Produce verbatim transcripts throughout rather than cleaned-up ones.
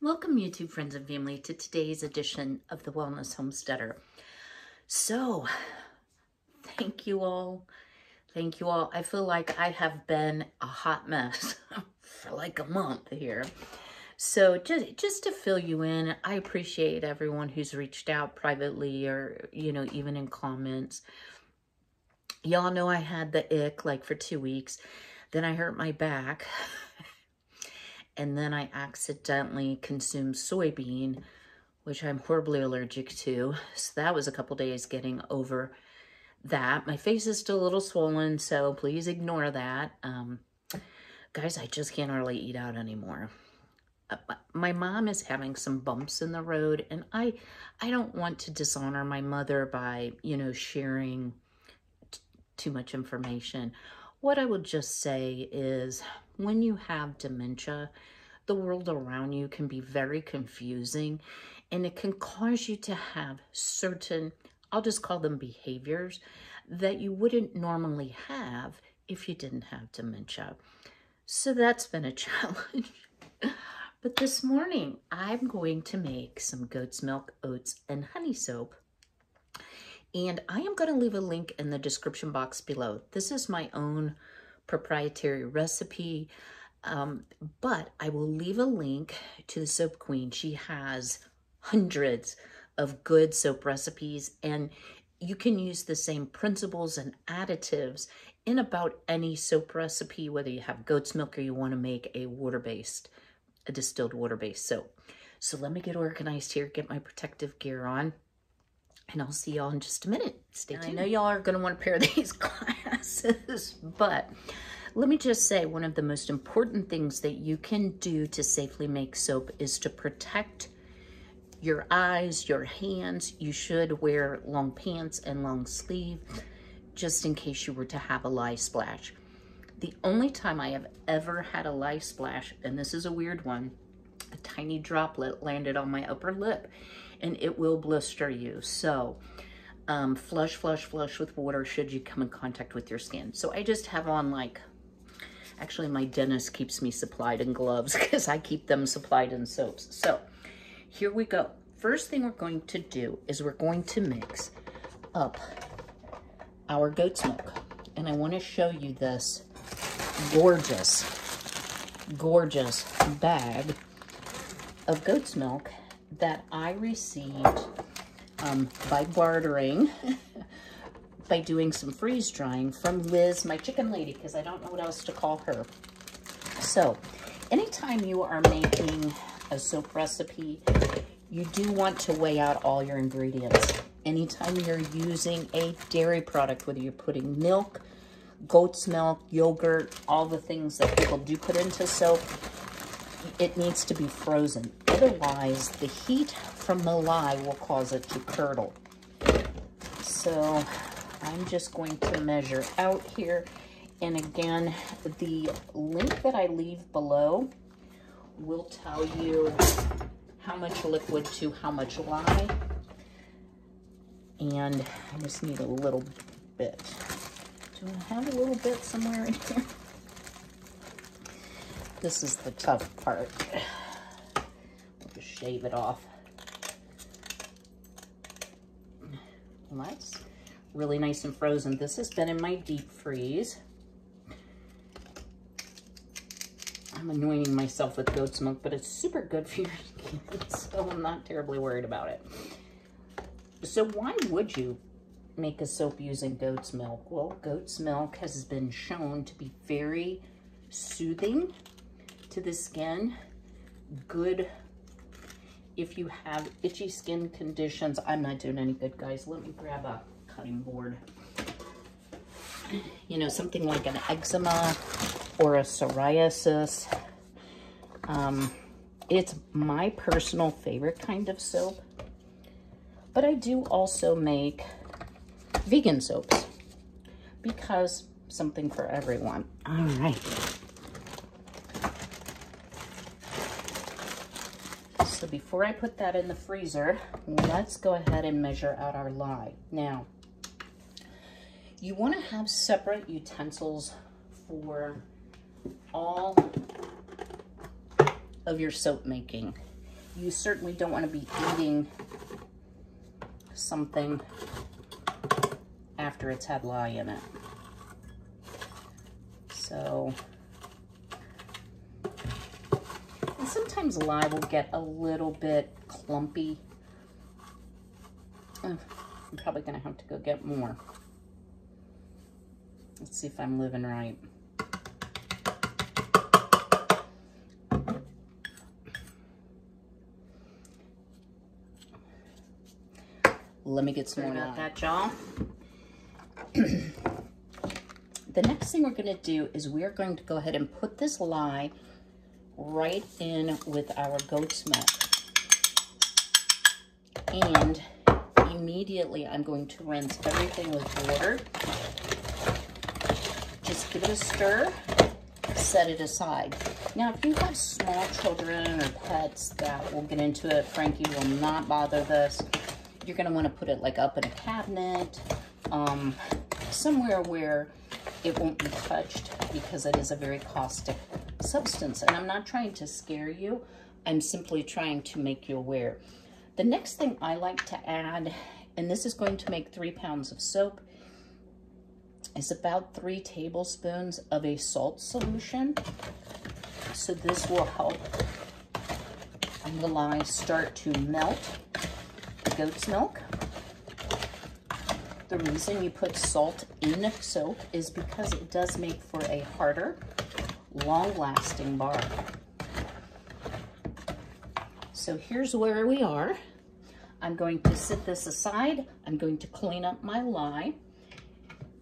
Welcome YouTube friends and family to today's edition of The Wellness Homesteader. So, thank you all. Thank you all. I feel like I have been a hot mess for like a month here. So just, just to fill you in, I appreciate everyone who's reached out privately or, you know, even in comments. Y'all know I had the ick like for two weeks. Then I hurt my back. And then I accidentally consumed soybean, which I'm horribly allergic to. So that was a couple days getting over that. My face is still a little swollen, so please ignore that. Um, guys, I just can't hardly eat out anymore. Uh, my mom is having some bumps in the road, and I, I don't want to dishonor my mother by, you know, sharing t- too much information. What I would just say is, when you have dementia, the world around you can be very confusing, and it can cause you to have certain, I'll just call them behaviors, that you wouldn't normally have if you didn't have dementia. So that's been a challenge. But this morning, I'm going to make some goat's milk, oats, and honey soap. And I am going to leave a link in the description box below. This is my own proprietary recipe, um, but I will leave a link to the Soap Queen. She has hundreds of good soap recipes, and you can use the same principles and additives in about any soap recipe, whether you have goat's milk or you want to make a water-based, a distilled water-based soap. So let me get organized here, get my protective gear on, and I'll see y'all in just a minute. Stay tuned. I know y'all are gonna wanna pair these glasses, but let me just say, one of the most important things that you can do to safely make soap is to protect your eyes, your hands. You should wear long pants and long sleeve, just in case you were to have a lye splash. The only time I have ever had a lye splash, and this is a weird one, a tiny droplet landed on my upper lip, and it will blister you. So um, flush, flush, flush with water should you come in contact with your skin. So I just have on like, actually my dentist keeps me supplied in gloves because I keep them supplied in soaps. So here we go. First thing we're going to do is we're going to mix up our goat's milk. And I want to show you this gorgeous, gorgeous bag of goat's milk that I received um, by bartering, by doing some freeze drying from Liz, my chicken lady, because I don't know what else to call her. So anytime you are making a soap recipe, you do want to weigh out all your ingredients. Anytime you're using a dairy product, whether you're putting milk, goat's milk, yogurt, all the things that people do put into soap, it needs to be frozen. Otherwise, the heat from the lye will cause it to curdle. So I'm just going to measure out here. And again, the link that I leave below will tell you how much liquid to how much lye. And I just need a little bit. Do I have a little bit somewhere in here? This is the tough part. I'll just shave it off. Well, that's really nice and frozen. This has been in my deep freeze. I'm anointing myself with goat's milk, but it's super good for your kids, so I'm not terribly worried about it. So why would you make a soap using goat's milk? Well, goat's milk has been shown to be very soothing to the skin, good if you have itchy skin conditions. I'm not doing any good, guys. Let me grab a cutting board. You know, something like an eczema or a psoriasis. Um, it's my personal favorite kind of soap, but I do also make vegan soaps because something for everyone. All right. So before I put that in the freezer, let's go ahead and measure out our lye. Now, you want to have separate utensils for all of your soap making. you certainly don't want to be eating something after it's had lye in it. So, and sometimes lye will get a little bit clumpy. Oh, I'm probably gonna have to go get more. Let's see if I'm living right. Let me get some more out of that, y'all. The next thing we're gonna do is we're going to go ahead and put this lye right in with our goat's milk. And immediately I'm going to rinse everything with water. Just give it a stir, set it aside. Now, if you have small children or pets that will get into it, Frankie will not bother this. You're gonna wanna put it like up in a cabinet, um, somewhere where it won't be touched, because it is a very caustic substance. And I'm not trying to scare you. I'm simply trying to make you aware. The next thing I like to add, and this is going to make three pounds of soap, is about three tablespoons of a salt solution. So this will help the lye start to melt the goat's milk. The reason you put salt in soap is because it does make for a harder, long-lasting bar. So here's where we are. I'm going to set this aside. I'm going to clean up my lye,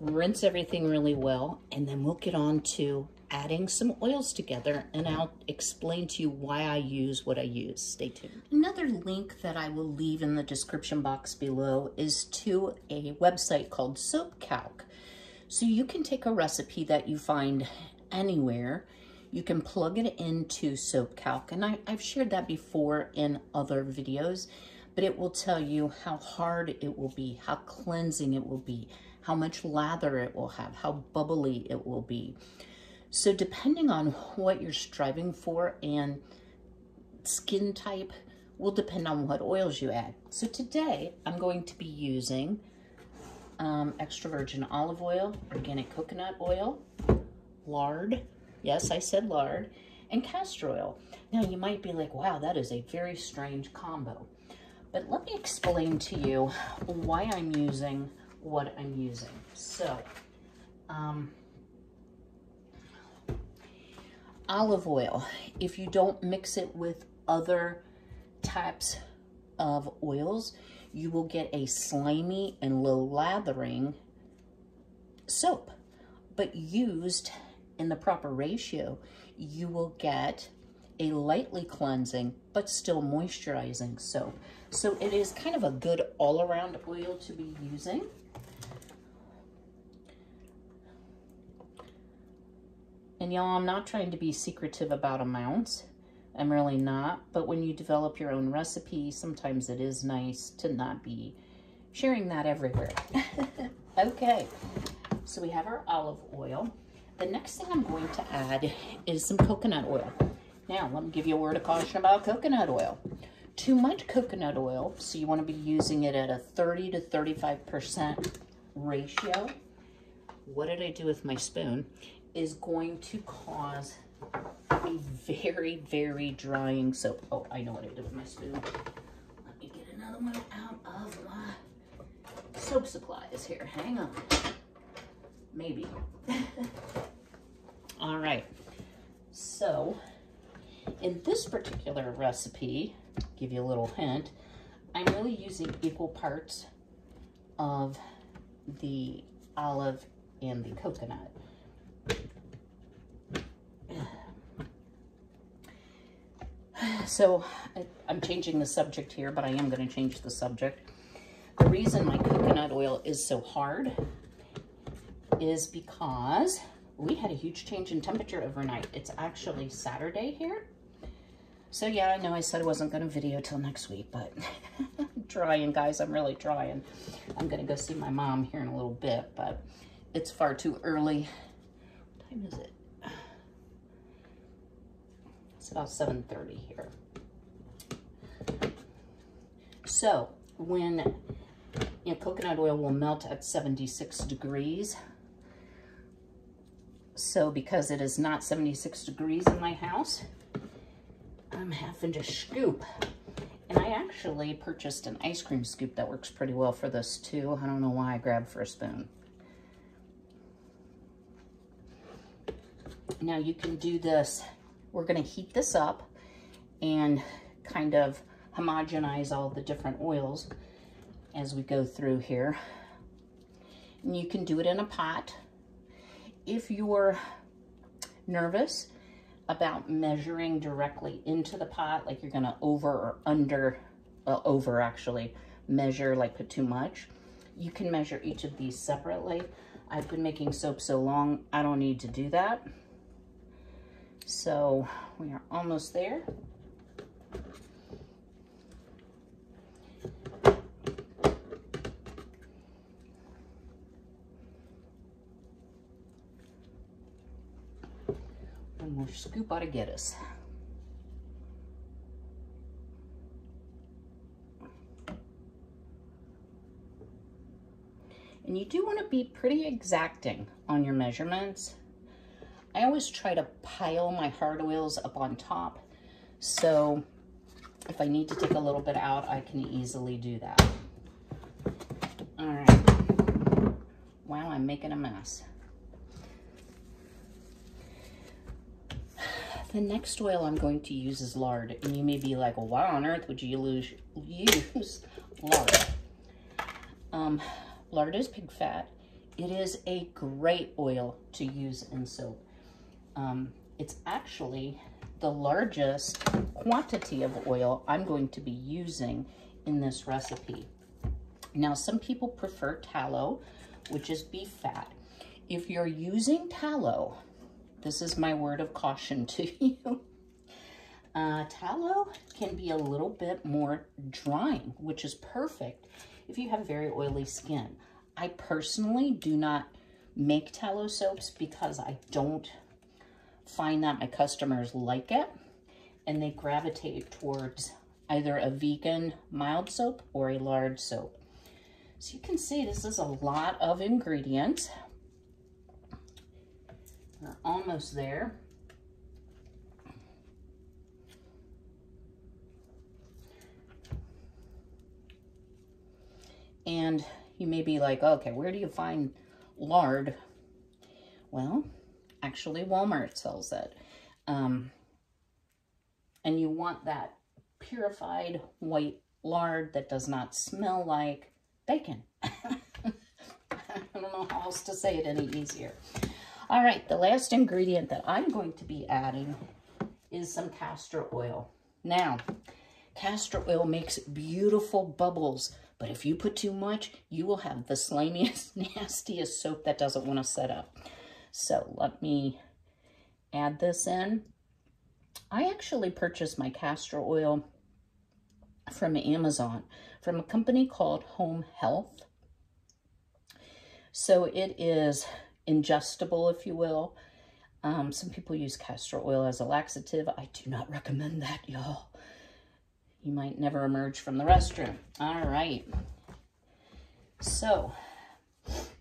rinse everything really well, and then we'll get on to adding some oils together, and I'll explain to you why I use what I use. Stay tuned. Another link that I will leave in the description box below is to a website called Soap Calc. So you can take a recipe that you find anywhere, you can plug it into Soap Calc, and I, I've shared that before in other videos, but it will tell you how hard it will be, how cleansing it will be, how much lather it will have, how bubbly it will be. So depending on what you're striving for and skin type will depend on what oils you add. So today I'm going to be using um, extra virgin olive oil, organic coconut oil, lard, yes I said lard, and castor oil. Now you might be like, wow, that is a very strange combo. But let me explain to you why I'm using what I'm using. So, um, olive oil, if you don't mix it with other types of oils, you will get a slimy and low lathering soap, but used in the proper ratio, you will get a lightly cleansing but still moisturizing soap. So it is kind of a good all-around oil to be using. And y'all, I'm not trying to be secretive about amounts. I'm really not. But when you develop your own recipe, sometimes it is nice to not be sharing that everywhere. Okay, so we have our olive oil. The next thing I'm going to add is some coconut oil. Now, let me give you a word of caution about coconut oil. Too much coconut oil, so you want to be using it at a thirty to thirty-five percent ratio. What did I do with my spoon? Is going to cause a very, very drying soap. Oh, I know what I did with my spoon. Let me get another one out of my soap supplies here. Hang on. Maybe. All right. So, in this particular recipe, give you a little hint, I'm really using equal parts of the olive and the coconut. So I, I'm changing the subject here, but I am going to change the subject. The reason my coconut oil is so hard is because we had a huge change in temperature overnight. It's actually Saturday here. So yeah, I know I said I wasn't going to video till next week, but I'm trying, guys. I'm really trying. I'm going to go see my mom here in a little bit, but it's far too early. What time is it? It's about seven thirty here. So when you know, coconut oil will melt at seventy-six degrees. So because it is not seventy-six degrees in my house, I'm having to scoop. And I actually purchased an ice cream scoop that works pretty well for this too. I don't know why I grabbed for a spoon. Now you can do this. We're gonna heat this up and kind of homogenize all the different oils as we go through here. And you can do it in a pot. If you're nervous about measuring directly into the pot, like you're gonna over or under, uh, over actually measure, like put too much, you can measure each of these separately. I've been making soap so long, I don't need to do that. So we are almost there. And we'll scoop out to get us. And you do want to be pretty exacting on your measurements. I always try to pile my hard oils up on top, so if I need to take a little bit out, I can easily do that. All right. Wow, I'm making a mess. The next oil I'm going to use is lard, and you may be like, well, why on earth would you lose, use lard? Um, lard is pig fat. It is a great oil to use in soap. Um, it's actually the largest quantity of oil I'm going to be using in this recipe. Now, some people prefer tallow, which is beef fat. If you're using tallow, this is my word of caution to you. Uh, tallow can be a little bit more drying, which is perfect if you have very oily skin. I personally do not make tallow soaps because I don't find that my customers like it, and they gravitate towards either a vegan mild soap or a lard soap. So you can see this is a lot of ingredients. We're almost there. And you may be like, okay, where do you find lard? Well, actually Walmart sells it. Um, and you want that purified white lard that does not smell like bacon. I don't know how else to say it any easier. All right, the last ingredient that I'm going to be adding is some castor oil. Now, castor oil makes beautiful bubbles, but if you put too much, you will have the slimiest, nastiest soap that doesn't want to set up. So let me add this in. I actually purchased my castor oil from Amazon, from a company called Home Health. So it is ingestible, if you will. Um, some people use castor oil as a laxative. I do not recommend that, y'all. You might never emerge from the restroom. All right. So,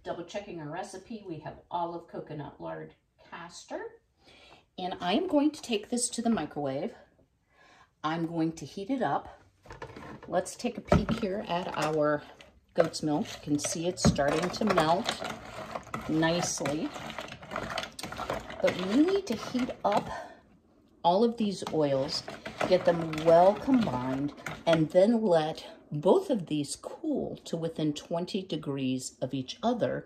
double checking our recipe, we have olive, coconut, lard, castor. And I am going to take this to the microwave. I'm going to heat it up. Let's take a peek here at our goat's milk. You can see it's starting to melt nicely, but we need to heat up all of these oils, get them well combined, and then let both of these cool to within twenty degrees of each other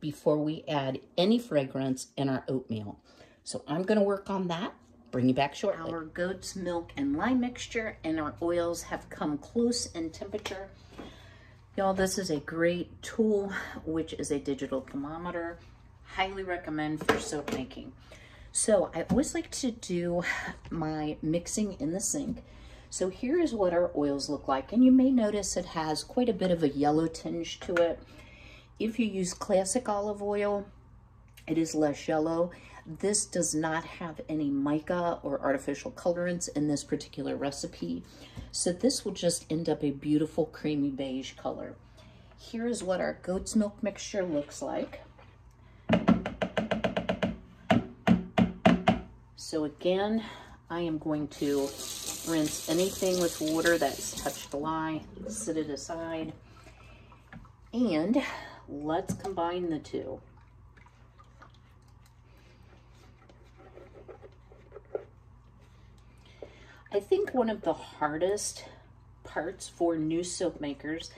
before we add any fragrance in our oatmeal. So I'm going to work on that, bring you back shortly. Our goat's milk and lime mixture and our oils have come close in temperature. Y'all, this is a great tool, which is a digital thermometer. Highly recommend for soap making. So I always like to do my mixing in the sink. So here is what our oils look like. And you may notice it has quite a bit of a yellow tinge to it. If you use classic olive oil, it is less yellow. This does not have any mica or artificial colorants in this particular recipe. So this will just end up a beautiful creamy beige color. Here's what our goat's milk mixture looks like. So again, I am going to rinse anything with water that's touched the lye, set it aside, and let's combine the two. I think one of the hardest parts for new soap makers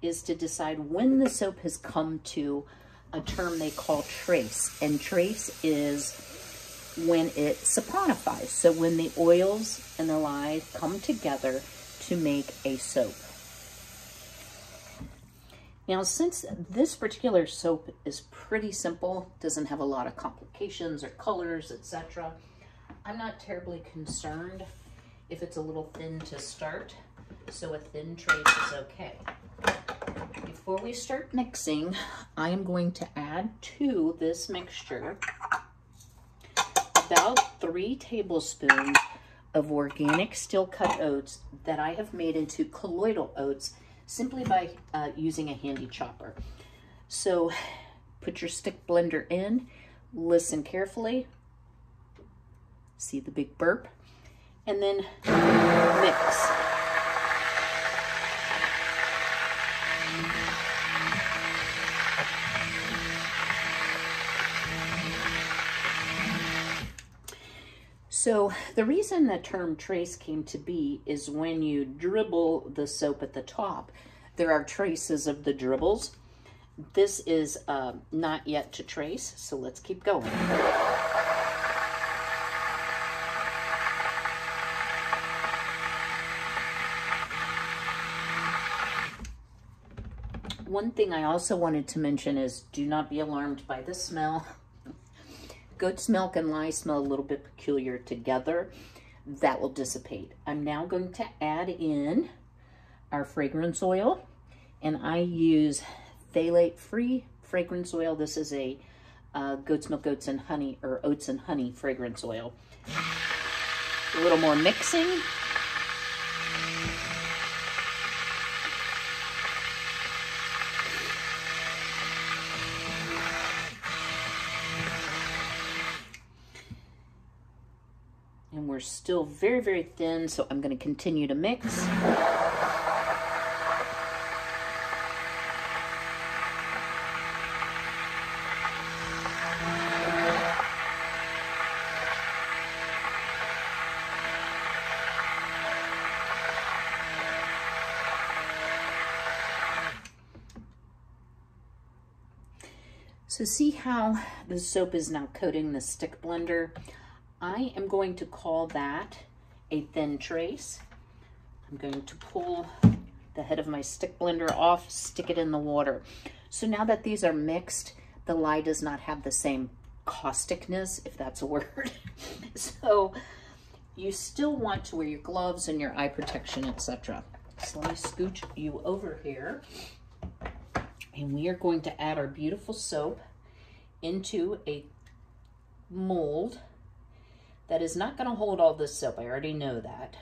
is to decide when the soap has come to a term they call trace. And trace is when it saponifies, so when the oils and the lye come together to make a soap. Now, since this particular soap is pretty simple, doesn't have a lot of complications or colors, et cetera, I'm not terribly concerned if it's a little thin to start, so a thin trace is okay. Before we start mixing, I am going to add to this mixture about three tablespoons of organic steel-cut oats that I have made into colloidal oats simply by uh, using a handy chopper. So put your stick blender in, listen carefully, see the big burp, and then mix. So the reason the term trace came to be is when you dribble the soap at the top, there are traces of the dribbles. This is uh, not yet to trace, so let's keep going. One thing I also wanted to mention is do not be alarmed by the smell. Goat's milk and lye smell a little bit peculiar together. That will dissipate. I'm now going to add in our fragrance oil, and I use phthalate-free fragrance oil. This is a uh, goat's milk, oats, and honey, or oats and honey fragrance oil. A little more mixing. And we're still very, very thin, so I'm going to continue to mix. So see how the soap is now coating the stick blender? I am going to call that a thin trace. I'm going to pull the head of my stick blender off, stick it in the water. So now that these are mixed, the lye does not have the same causticness, if that's a word. So you still want to wear your gloves and your eye protection, et cetera. So let me scooch you over here. And we are going to add our beautiful soap into a mold that is not going to hold all this soap. I already know that.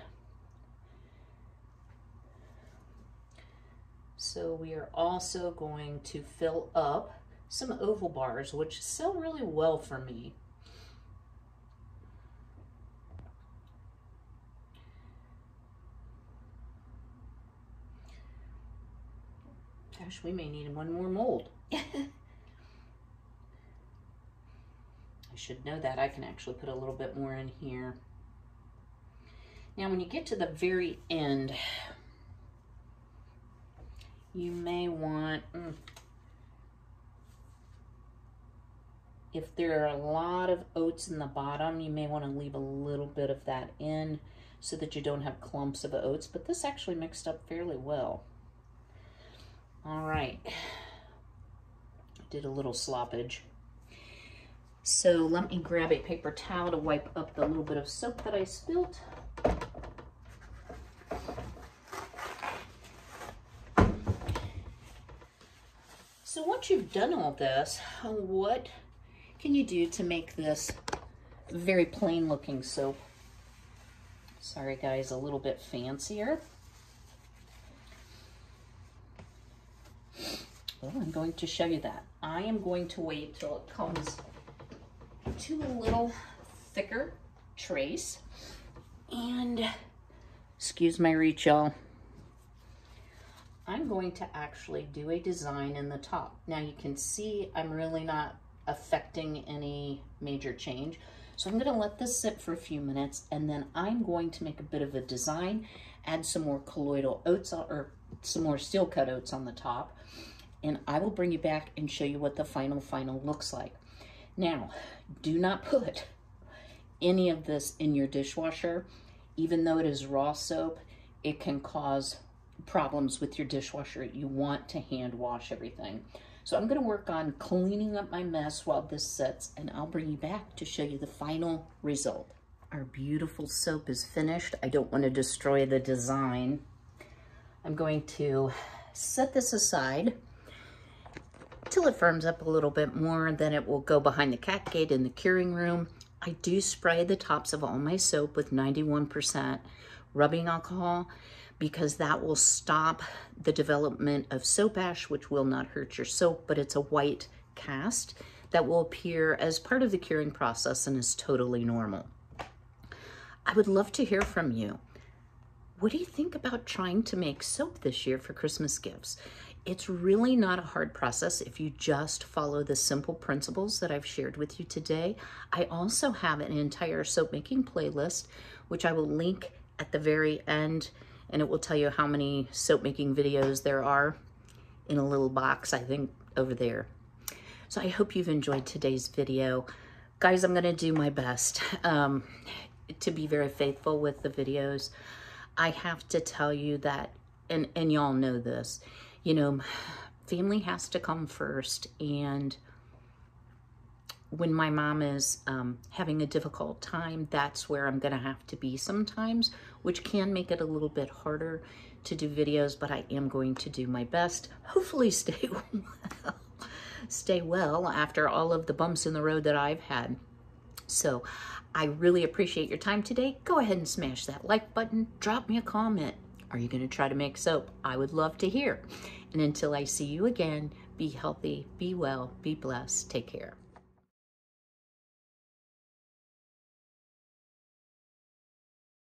So we are also going to fill up some oval bars, which sell really well for me. Gosh, we may need one more mold. I should know that. I can actually put a little bit more in here. Now, when you get to the very end, you may want, if there are a lot of oats in the bottom, you may want to leave a little bit of that in so that you don't have clumps of oats, but this actually mixed up fairly well. All right, did a little sloppage. So let me grab a paper towel to wipe up the little bit of soap that I spilt. So once you've done all this, what can you do to make this very plain looking soap. Sorry guys, a little bit fancier. Well, I'm going to show you that. I am going to wait till it comes to a little thicker trace. And, excuse my reach, y'all. I'm going to actually do a design in the top. Now you can see I'm really not affecting any major change. So I'm gonna let this sit for a few minutes and then I'm going to make a bit of a design, add some more colloidal oats or some more steel cut oats on the top. And I will bring you back and show you what the final final looks like. Now, do not put any of this in your dishwasher. Even though it is raw soap, it can cause problems with your dishwasher. You want to hand wash everything. So I'm gonna work on cleaning up my mess while this sits, and I'll bring you back to show you the final result. Our beautiful soap is finished. I don't wanna destroy the design. I'm going to set this aside till it firms up a little bit more, then it will go behind the catgate in the curing room. I do spray the tops of all my soap with ninety-one percent rubbing alcohol, because that will stop the development of soap ash, which will not hurt your soap, but it's a white cast that will appear as part of the curing process and is totally normal. I would love to hear from you. What do you think about trying to make soap this year for Christmas gifts? It's really not a hard process if you just follow the simple principles that I've shared with you today. I also have an entire soap making playlist, which I will link at the very end, and it will tell you how many soap making videos there are in a little box, I think, over there. So I hope you've enjoyed today's video. Guys, I'm gonna do my best um, to be very faithful with the videos. I have to tell you that, and, and y'all know this, you know, family has to come first. And when my mom is um, having a difficult time, that's where I'm gonna have to be sometimes, which can make it a little bit harder to do videos, but I am going to do my best. Hopefully stay well, stay well after all of the bumps in the road that I've had. So I really appreciate your time today. Go ahead and smash that like button, drop me a comment. Are you gonna try to make soap? I would love to hear. And until I see you again, be healthy, be well, be blessed, take care.